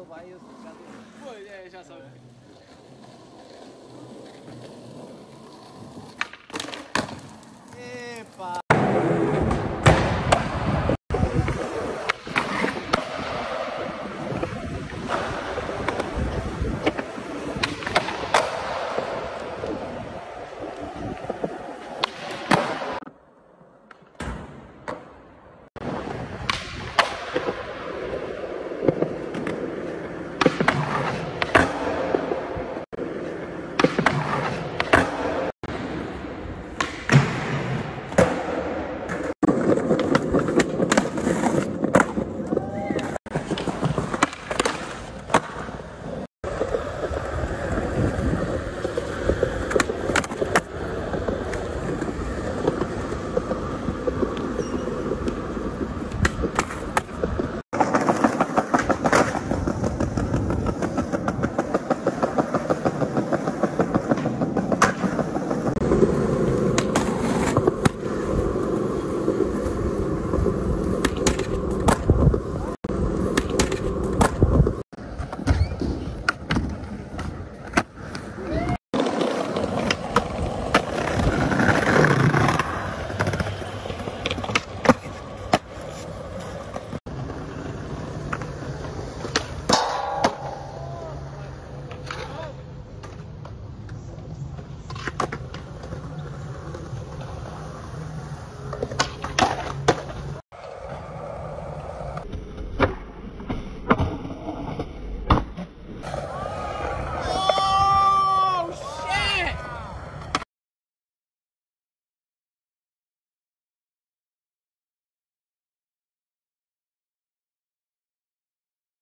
eu já sabia.